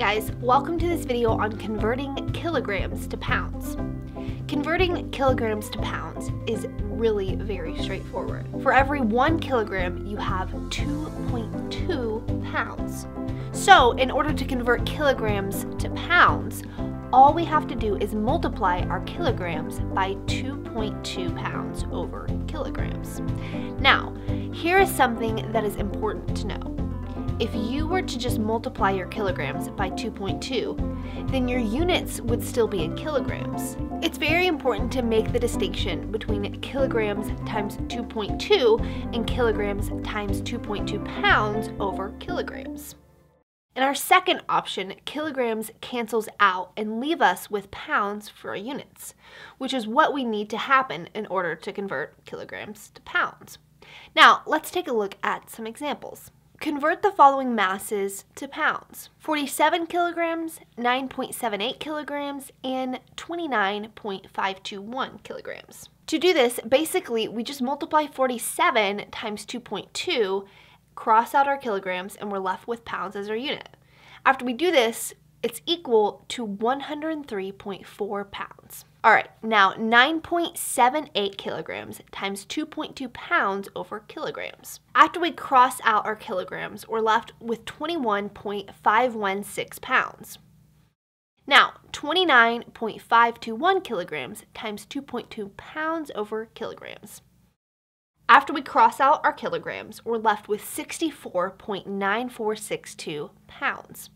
guys, welcome to this video on converting kilograms to pounds. Converting kilograms to pounds is really very straightforward. For every 1 kilogram, you have 2.2 pounds. So in order to convert kilograms to pounds, all we have to do is multiply our kilograms by 2.2 pounds over kilograms. Now, here is something that is important to know. If you were to just multiply your kilograms by 2.2, then your units would still be in kilograms. It's very important to make the distinction between kilograms times 2.2 and kilograms times 2.2 pounds over kilograms. In our second option, kilograms cancels out and leave us with pounds for our units, which is what we need to happen in order to convert kilograms to pounds. Now, let's take a look at some examples. Convert the following masses to pounds: 47 kilograms, 9.78 kilograms, and 29.521 kilograms. To do this, basically, we just multiply 47 times 2.2, cross out our kilograms, and we're left with pounds as our unit. After we do this, it's equal to 103.4 pounds. All right, now 9.78 kilograms times 2.2 pounds over kilograms. After we cross out our kilograms, we're left with 21.516 pounds. Now, 29.521 kilograms times 2.2 pounds over kilograms. After we cross out our kilograms, we're left with 64.9462 pounds.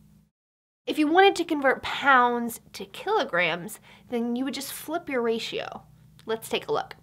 If you wanted to convert pounds to kilograms, then you would just flip your ratio. Let's take a look.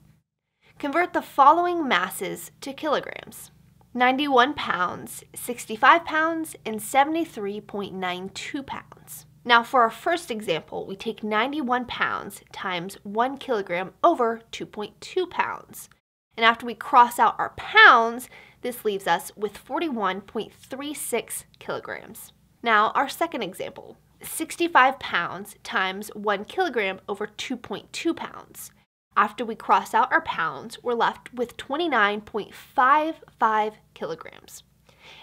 Convert the following masses to kilograms: 91 pounds, 65 pounds, and 73.92 pounds. Now for our first example, we take 91 pounds times 1 kilogram over 2.2 pounds. And after we cross out our pounds, this leaves us with 41.36 kilograms. Now, our second example, 65 pounds times 1 kilogram over 2.2 pounds. After we cross out our pounds, we're left with 29.55 kilograms.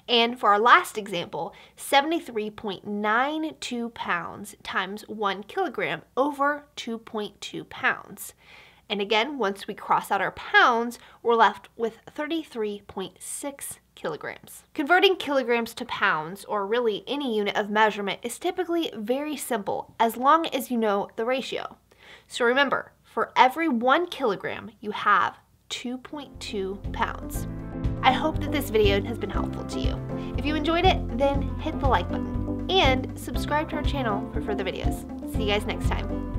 And for our last example, 73.92 pounds times 1 kilogram over 2.2 pounds. And again, once we cross out our pounds, we're left with 33.6 kilograms. Converting kilograms to pounds, or really any unit of measurement, is typically very simple as long as you know the ratio. So remember, for every 1 kilogram, you have 2.2 pounds. I hope that this video has been helpful to you. If you enjoyed it, then hit the like button and subscribe to our channel for further videos. See you guys next time.